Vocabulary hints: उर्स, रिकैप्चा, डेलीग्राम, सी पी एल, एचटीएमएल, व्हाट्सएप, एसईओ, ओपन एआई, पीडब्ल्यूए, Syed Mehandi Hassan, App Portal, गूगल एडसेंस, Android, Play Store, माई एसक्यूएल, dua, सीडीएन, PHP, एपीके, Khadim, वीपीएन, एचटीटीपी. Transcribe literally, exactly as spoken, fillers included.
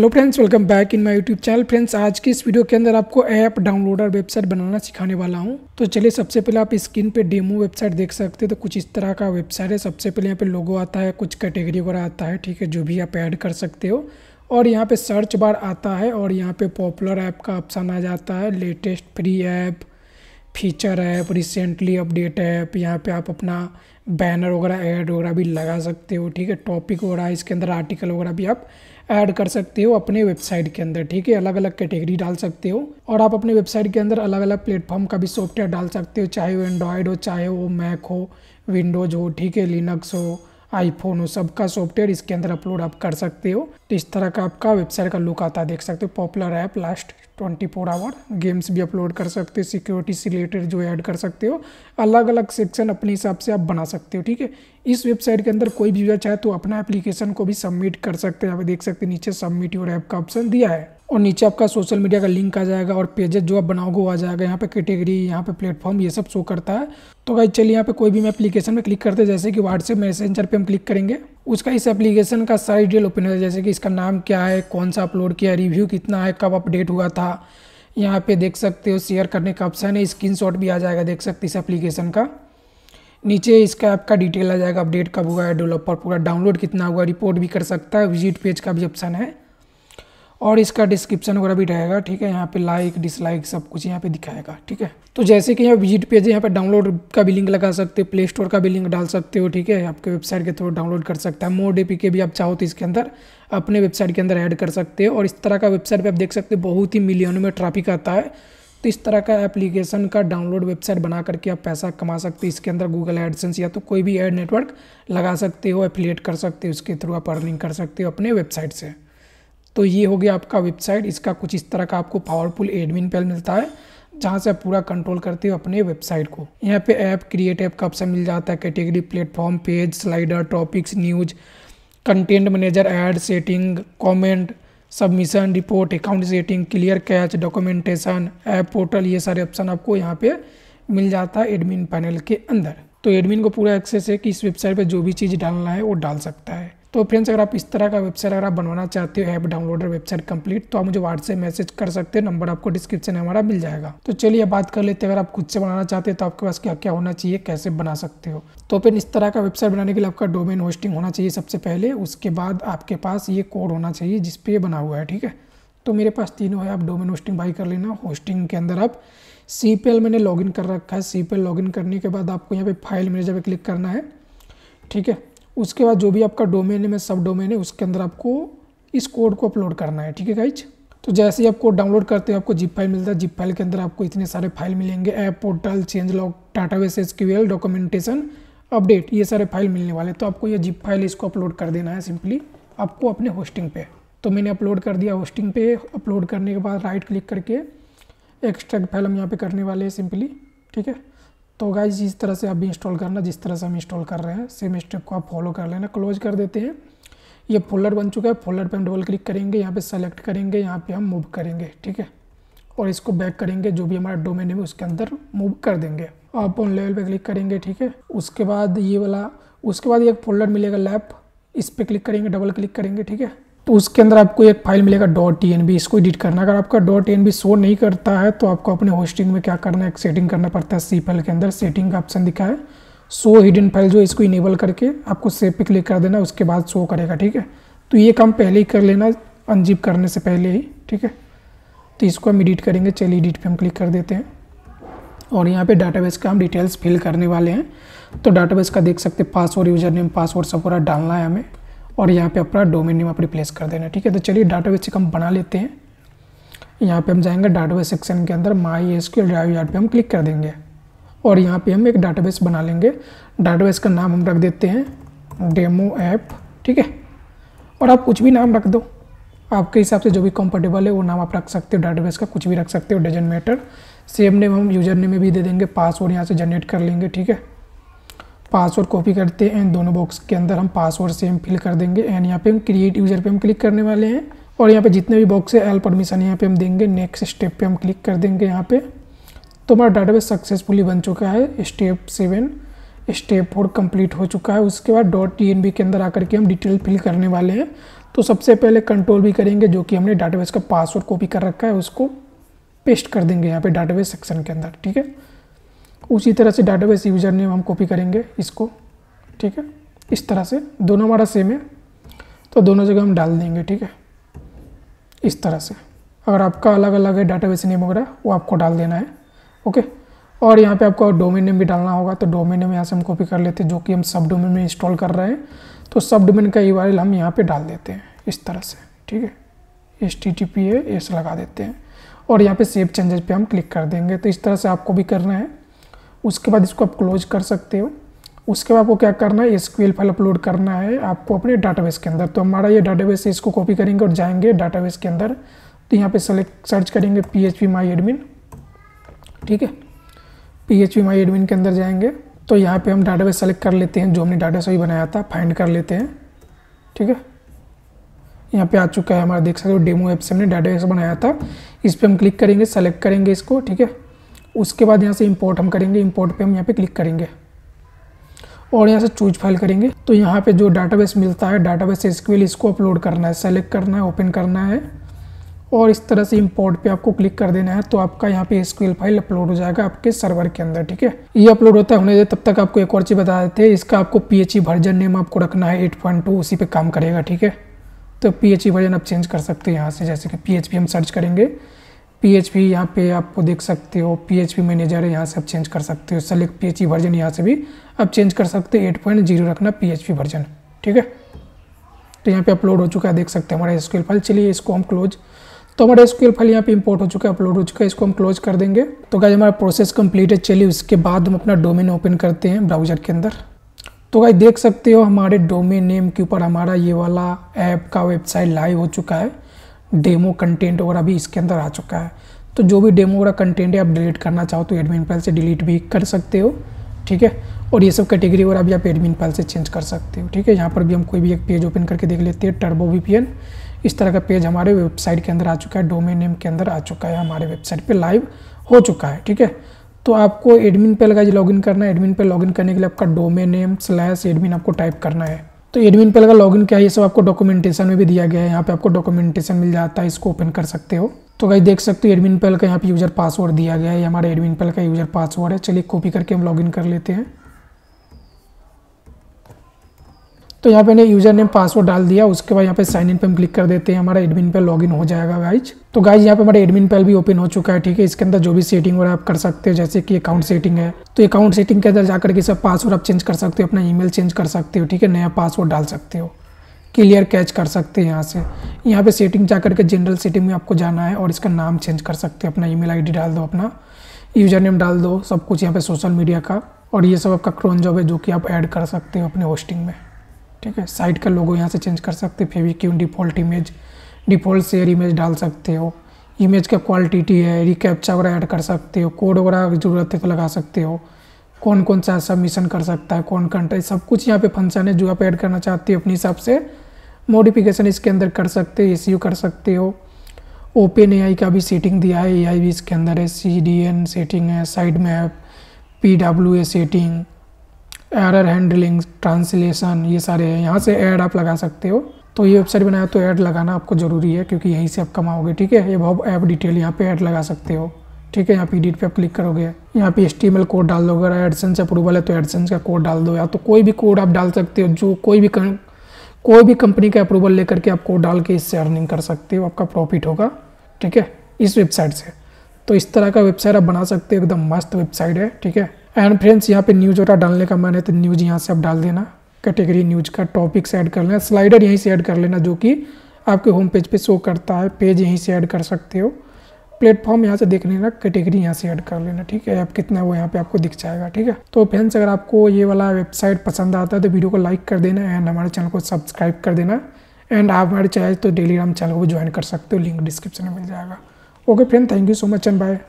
Hello friends, welcome back in my YouTube channel. Friends, आज की इस वीडियो के अंदर आपको ऐप डाउनलोड और वेबसाइट बनाना सिखाने वाला हूं। तो चलिए, सबसे पहले आप स्क्रीन पे डेमो वेबसाइट देख सकते हैं। तो कुछ इस तरह का वेबसाइट है। सबसे पहले यहाँ पे लोगो आता है, कुछ कैटेगरी वगैरह आता है, ठीक है, जो भी आप ऐड कर सकते हो। और यहाँ पे सर्च बार आता है और यहाँ पे पॉपुलर ऐप का ऑप्शन आ जाता है, latest free app, feature app, recently update app. यहाँ पे आप अपना बैनर वगैरह ऐड वगैरह भी लगा सकते हो, ठीक है। टॉपिक वगैरह, इसके अंदर आर्टिकल वगैरह भी आप ऐड कर सकते हो अपने वेबसाइट के अंदर, ठीक है। अलग अलग कैटेगरी डाल सकते हो और आप अपने वेबसाइट के अंदर अलग अलग प्लेटफॉर्म का भी सॉफ्टवेयर डाल सकते हो, चाहे वो एंड्रॉयड हो, चाहे वो मैक हो, विंडोज़ हो, ठीक है, लिनक्स हो, आईफोन हो, सबका सॉफ्टवेयर इसके अंदर अपलोड आप कर सकते हो। तो इस तरह का आपका वेबसाइट का लुक आता है, देख सकते हो। Popular app, last twenty four hour, games भी अपलोड कर सकते हो, सिक्योरिटी से रिलेटेड जो ऐड कर सकते हो। अलग अलग सेक्शन अपने हिसाब से आप बना सकते हो, ठीक है। इस वेबसाइट के अंदर कोई भी यूजर चाहे तो अपना एप्लीकेशन को भी सबमिट कर सकते हैं। यहाँ पे देख सकते हैं नीचे सबमिट योर ऐप का ऑप्शन दिया है और नीचे आपका सोशल मीडिया का लिंक आ जाएगा और पेजेस जो आप बनाओगे वो आ जाएगा। यहाँ पे कैटेगरी, यहाँ पे प्लेटफॉर्म, ये सब शो करता है। तो गाइस, चलिए यहाँ पे कोई भी हम एप्लीकेशन में क्लिक करते हैं। जैसे कि व्हाट्सएप मैसेंजर पे हम क्लिक करेंगे, उसका इस एप्लीकेशन का सारी डिटेल ओपन हो जाए। जैसे कि इसका नाम क्या है, कौन सा अपलोड किया, रिव्यू कितना है, कब अपडेट हुआ था, यहाँ पे देख सकते हो। शेयर करने का ऑप्शन है, स्क्रीनशॉट भी आ जाएगा, देख सकते इस एप्लीकेशन का। नीचे इसका आपका डिटेल आ जाएगा, अपडेट कब हुआ है, डेवलपर पूरा, डाउनलोड कितना हुआ, रिपोर्ट भी कर सकता है, विजिट पेज का भी ऑप्शन है और इसका डिस्क्रिप्शन वगैरह भी रहेगा, ठीक है। यहाँ पे लाइक, डिसलाइक सब कुछ यहाँ पे दिखाएगा, ठीक है। तो जैसे कि यहाँ विजिट पेज, यहाँ पे डाउनलोड का भी लिंक लगा सकते हो, प्ले स्टोर का भी लिंक डाल सकते हो, ठीक है। आपके वेबसाइट के थ्रू डाउनलोड कर सकता है। मोड एपीके भी आप चाहो तो इसके अंदर अपने वेबसाइट के अंदर ऐड कर सकते हो। और इस तरह का वेबसाइट पर आप देख सकते हो बहुत ही मिलियनों में ट्रैफिक आता है। तो इस तरह का एप्लीकेशन का डाउनलोड वेबसाइट बना करके आप पैसा कमा सकते हो। इसके अंदर गूगल एडसेंस या तो कोई भी ऐड नेटवर्क लगा सकते हो, एफिलिएट कर सकते हो, उसके थ्रू आप अर्निंग कर सकते हो अपने वेबसाइट से। तो ये हो गया आपका वेबसाइट। इसका कुछ इस तरह का आपको पावरफुल एडमिन पैनल मिलता है, जहाँ से आप पूरा कंट्रोल करते हो अपने वेबसाइट को। यहाँ पे ऐप, क्रिएट ऐप का ऑप्शन मिल जाता है, category, platform, page, slider, topics, news, content manager, add, setting, comment, submission, report, account setting, clear cache, documentation, app portal, ये सारे ऑप्शन आपको यहाँ पर मिल जाता है एडमिन पैनल के अंदर। तो एडमिन को पूरा एक्सेस है कि इस वेबसाइट पर जो भी चीज़ डालना है वो डाल सकता है। तो फ्रेंड्स, अगर आप इस तरह का वेबसाइट अगर आप बनवाना चाहते हो, ऐप डाउनलोडर वेबसाइट कंप्लीट, तो आप मुझे व्हाट्सएप मैसेज कर सकते हैं, नंबर आपको डिस्क्रिप्शन में हमारा मिल जाएगा। तो चलिए बात कर लेते हैं, अगर आप खुद से बनाना चाहते हो तो आपके पास क्या क्या होना चाहिए, कैसे बना सकते हो। तो फिर इस तरह का वेबसाइट बनाने के लिए आपका डोमेन होस्टिंग होना चाहिए सबसे पहले। उसके बाद आपके पास ये कोड होना चाहिए जिसपे ये बना हुआ है, ठीक है। तो मेरे पास तीनों है, आप डोमेन होस्टिंग बाई कर लेना। होस्टिंग के अंदर आप सी पी एल मैंने लॉग इन कर रखा है। सी पी एल log in करने के बाद आपको यहाँ पे फाइल मैनेजर पर क्लिक करना है, ठीक है। उसके बाद जो भी आपका डोमेन है, मैं सब डोमेन है, उसके अंदर आपको इस कोड को अपलोड करना है, ठीक है गाइज। तो जैसे ही आप कोड डाउनलोड करते हो आपको जिप फाइल मिलता है। जिप फाइल के अंदर आपको इतने सारे फाइल मिलेंगे, app portal, change log, database, SQL, documentation, update, ये सारे फाइल मिलने वाले। तो आपको ये जिप फाइल इसको अपलोड कर देना है सिंपली आपको अपने होस्टिंग पे। तो मैंने अपलोड कर दिया होस्टिंग पे। अपलोड करने के बाद राइट क्लिक करके एक्सट्रैक्ट फाइल हम यहाँ पर करने वाले हैं सिंपली, ठीक है। तो गाइज, इस तरह से आप भी इंस्टॉल करना जिस तरह से हम इंस्टॉल कर रहे हैं, सेम स्टेप को आप फॉलो कर लेना। क्लोज कर देते हैं। ये फोल्डर बन चुका है, फोल्डर पे हम डबल क्लिक करेंगे, यहाँ पे सेलेक्ट करेंगे, यहाँ पे हम मूव करेंगे, ठीक है। और इसको बैक करेंगे, जो भी हमारा डोमेन है उसके अंदर मूव कर देंगे। आप ऑन लेवल पर क्लिक करेंगे, ठीक है। उसके बाद ये वाला, उसके बाद एक फोल्डर मिलेगा लैप, इस पर क्लिक करेंगे, डबल क्लिक करेंगे, ठीक है। तो उसके अंदर आपको एक फाइल मिलेगा डॉट टी एन बी, इसको एडिट करना। अगर आपका dot T N B show नहीं करता है तो आपको अपने होस्टिंग में क्या करना है, एक सेटिंग करना पड़ता है। सी फाइल के अंदर सेटिंग का ऑप्शन दिखा है, शो हिडन फाइल, जो इसको इनेबल करके आपको सेव पे क्लिक कर देना, उसके बाद शो करेगा, ठीक है। तो ये काम पहले ही कर लेना, अनजिप करने से पहले ही, ठीक है। तो इसको हम एडिट करेंगे, चलिए एडिट पर हम क्लिक कर देते हैं और यहाँ पे डाटाबेस का हम डिटेल्स फिल करने वाले हैं। तो डाटाबेस का देख सकते हैं, पासवर्ड, यूजर नेम, पासवर्ड सब पूरा डालना है हमें और यहाँ पे अपना डोमेन नेम आप रिप्लेस कर देना, ठीक है। तो चलिए डाटाबेस से हम बना लेते हैं। यहाँ पे हम जाएंगे डाटाबेस सेक्शन के अंदर, माई एसक्यूएल ड्राइव यार्ड पे हम क्लिक कर देंगे और यहाँ पे हम एक डाटाबेस बना लेंगे। डाटाबेस का नाम हम रख देते हैं डेमो ऐप, ठीक है। और आप कुछ भी नाम रख दो, आपके हिसाब से जो भी कम्फर्टेबल है वो नाम आप रख सकते हो। डाटाबेस का कुछ भी रख सकते हो, डजंट मैटर। सेम नेम हम यूजर नेम में भी दे देंगे। पासवर्ड यहाँ से जनरेट कर लेंगे, ठीक है। पासवर्ड कॉपी करते हैं, इन दोनों बॉक्स के अंदर हम पासवर्ड सेम फिल कर देंगे एंड यहाँ पे हम क्रिएट यूजर पे हम क्लिक करने वाले हैं और यहाँ पे जितने भी बॉक्स है एल परमिशन यहाँ पे हम देंगे। नेक्स्ट स्टेप पे हम क्लिक कर देंगे यहाँ पे। तो हमारा डाटाबेस सक्सेसफुली बन चुका है। Step seven, step four complete हो चुका है। उसके बाद डॉट टी एन बी के अंदर आकर के हम डिटेल फिल करने वाले हैं। तो सबसे पहले कंट्रोल भी करेंगे, जो कि हमने डाटाबेस का पासवर्ड कॉपी कर रखा है उसको पेस्ट कर देंगे यहाँ पे डाटाबेस सेक्शन के अंदर, ठीक है। उसी तरह से डाटाबेस यूजर नेम हम कॉपी करेंगे इसको, ठीक है। इस तरह से दोनों हमारा सेम है तो दोनों जगह हम डाल देंगे, ठीक है। इस तरह से अगर आपका अलग अलग है डाटाबेस नेम वगैरह वो आपको डाल देना है, ओके। और यहाँ पे आपको डोमेन नेम भी डालना होगा, तो डोमेन नेम यहाँ से हम कॉपी कर लेते हैं, जो कि हम सब डोमेन में इंस्टॉल कर रहे हैं, तो सब डोमेन का यूआरएल हम यहाँ पे डाल देते हैं इस तरह से, ठीक है। एचटीटीपी है एस लगा देते हैं और यहाँ पे सेव चेंजेस पे हम क्लिक कर देंगे। तो इस तरह से आपको भी करना है। उसके बाद इसको आप क्लोज कर सकते हो। उसके बाद आपको क्या करना है, एसक्यूएल फाइल अपलोड करना है आपको अपने डाटाबेस के अंदर। तो हमारा ये डाटाबेस है, इसको कॉपी करेंगे और जाएंगे डाटाबेस के अंदर, तो यहाँ पे सेलेक्ट सर्च करेंगे पीएचपी माई एडमिन, ठीक है। पीएचपी माई एडमिन के अंदर जाएंगे तो यहाँ पे हम डाटाबेस सेलेक्ट कर लेते हैं जो हमने डाटाबेस अभी बनाया था, फाइंड कर लेते हैं, ठीक है। यहाँ पे आ चुका है हमारा, देख सकते हो डेमो ऐप से हमने डाटाबेस बनाया था, इस पर हम क्लिक करेंगे, सेलेक्ट करेंगे इसको, ठीक है। उसके बाद यहाँ से इम्पोर्ट हम करेंगे, इम्पोर्ट पर हम यहाँ पर क्लिक करेंगे और यहाँ से चूज फाइल करेंगे। तो यहाँ पर जो डाटाबेस मिलता है डाटाबेस एसक्यूएल इसको अपलोड करना है, सेलेक्ट करना है, ओपन करना है और इस तरह से इम्पोर्ट पे आपको क्लिक कर देना है। तो आपका यहाँ पे एसक्यूएल फाइल अपलोड हो जाएगा आपके सर्वर के अंदर, ठीक है। ये अपलोड होता है होने दे, तब तक आपको एक और चीज़ बता देते हैं, इसका आपको पीएचपी वर्जन नेम आपको रखना है एट पॉइंट टू, उसी पे काम करेगा, ठीक है। तो पीएचपी वर्जन आप चेंज कर सकते हो यहाँ से, जैसे कि पीएचपी हम सर्च करेंगे, पीएचपी यहाँ पे आपको देख सकते हो पीएचपी मैनेजर है, यहाँ से आप चेंज कर सकते हो, सेलेक्ट पीएचपी वर्जन यहाँ से भी आप चेंज कर सकते हो, एट पॉइंट जीरो रखना पीएचपी वर्जन, ठीक है। तो यहाँ पे अपलोड हो चुका है, देख सकते हैं हमारा एसक्यूएल फाइल। चलिए इसको हम क्लोज, तो हमारा एसक्यूएल फाइल यहाँ पे इंपोर्ट हो चुका है, अपलोड हो चुका है, इसको हम क्लोज कर देंगे। तो गाइस हमारा प्रोसेस कंप्लीट है। चलिए उसके बाद हम अपना डोमेन ओपन करते हैं ब्राउजर के अंदर। तो गाइस देख सकते हो हमारे डोमेन नेम के ऊपर हमारा ये वाला ऐप का वेबसाइट लाइव हो चुका है, डेमो कंटेंट वगैरह भी इसके अंदर आ चुका है। तो जो भी डेमो वगैरह कंटेंट है आप डिलीट करना चाहो तो एडमिन फाइल से डिलीट भी कर सकते हो, ठीक है। और ये सब कैटेगरी वगैरह भी आप एडमिन फाइल से चेंज कर सकते हो, ठीक है। यहाँ पर भी हम कोई भी एक पेज ओपन करके देख लेते हैं, टर्बो वीपीएन, इस तरह का पेज हमारे वेबसाइट के अंदर आ चुका है, डोमेन नेम के अंदर आ चुका है, हमारे वेबसाइट पे लाइव हो चुका है, ठीक है। तो आपको एडमिन पे लगा लॉगिन करना है। एडमिन पे लॉगिन करने के लिए आपका डोमेन नेम स्लैश एडमिन आपको टाइप करना है। तो एडमिन पे लगा लॉगिन क्या है, ये सब आपको डॉक्यूमेंटेशन में भी दिया गया है, यहाँ पे आपको डॉक्यूमेंटेशन मिल जाता है, इसको ओपन कर सकते हो। तो गाइस देख सकते हो एडमिन पेल का यहाँ पे यूजर पासवर्ड दिया गया है, हमारा एडमिन पेल का यूजर पासवर्ड है। चलिए कॉपी करके हम लॉगिन कर लेते हैं। तो यहाँ पे ने यूजर नेम पासवर्ड डाल दिया, उसके बाद यहाँ पे साइन इन पे हम क्लिक कर देते हैं, हमारा एडमिन पे लॉगिन हो जाएगा गाइज। तो गाइज यहाँ पे हमारा एडमिन पेल भी ओपन हो चुका है, ठीक है। इसके अंदर जो भी सेटिंग वगैरह आप कर सकते हो, जैसे कि अकाउंट सेटिंग है, तो अकाउंट सेटिंग के अंदर जाकर के सब पासवर्ड आप चेंज कर सकते हो, अपना ईमेल चेंज कर सकते हो, ठीक है। नया पासवर्ड डाल सकते हो, क्लियर कैच कर सकते हैं यहाँ से। यहाँ पे सेटिंग जाकर के जनरल सेटिंग में आपको जाना है और इसका नाम चेंज कर सकते हो, अपना ईमेल आईडी डाल दो, अपना यूजर नेम डाल दो, सब कुछ यहाँ पे सोशल मीडिया का। और ये सब आपका क्रोन जॉब है जो कि आप ऐड कर सकते हो अपने होस्टिंग में, ठीक है। साइट का लोगो यहाँ से चेंज कर सकते हो, favicon, default image, default share image डाल सकते हो, इमेज का क्वालिटी है, रिकैप्चा वगैरह ऐड कर सकते हो, कोड वगैरह ज़रूरत है तो लगा सकते हो, कौन कौन सा सबमिशन कर सकता है, कौन कंटेंट, सब कुछ यहाँ पे फंक्शन है जो आप ऐड करना चाहते हो अपने हिसाब से। मॉडिफिकेशन इसके अंदर कर सकते हो, एसईओ कर सकते हो, ओपन एआई का भी सेटिंग दिया है, एआई भी इसके अंदर है, सीडीएन सेटिंग है, site map, पीडब्ल्यूए setting, error handling, translation, ये सारे हैं, यहाँ से ऐड आप लगा सकते हो। तो ये वेबसाइट बनाया तो ऐड लगाना आपको ज़रूरी है क्योंकि यहीं से आप कमाओगे, ठीक है। ये बहुत ऐप डिटेल यहाँ पे ऐड लगा सकते हो, ठीक है। यहाँ पे एडिट पे आप क्लिक करोगे, यहाँ पे एचटीएमएल कोड डाल दो, अगर एडसेंस अप्रूवल है तो एडसेंस का कोड डाल दो, या तो कोई भी कोड आप डाल सकते हो, जो कोई भी कोई भी कंपनी का अप्रूवल लेकर के आप कोड डाल के इससे अर्निंग कर सकते हो, आपका प्रॉफिट होगा, ठीक है, इस वेबसाइट से। तो इस तरह का वेबसाइट आप बना सकते हो, एकदम मस्त वेबसाइट है, ठीक है। एंड फ्रेंड्स यहाँ पे न्यूज़ वगैरह डालने का मन है तो न्यूज़ यहाँ से आप डाल देना, कैटेगरी न्यूज़ का, टॉपिक्स ऐड कर लेना, स्लाइडर यहीं से ऐड कर लेना जो कि आपके होम पेज पे शो करता है, पेज यहीं से ऐड कर सकते हो, प्लेटफॉर्म यहाँ से देख लेना, कैटेगरी यहाँ से ऐड कर लेना, ठीक है। आप कितना वो यहाँ पे आपको दिख जाएगा, ठीक है। तो फ्रेंड्स अगर आपको ये वाला वेबसाइट पसंद आता है तो वीडियो को लाइक कर देना एंड हमारे चैनल को सब्सक्राइब कर देना। एंड आप हमारे चाहे तो डेलीग्राम चैनल को भी ज्वाइन कर सकते हो, लिंक डिस्क्रिप्शन में मिल जाएगा। Okay friend, thank you so much and bye.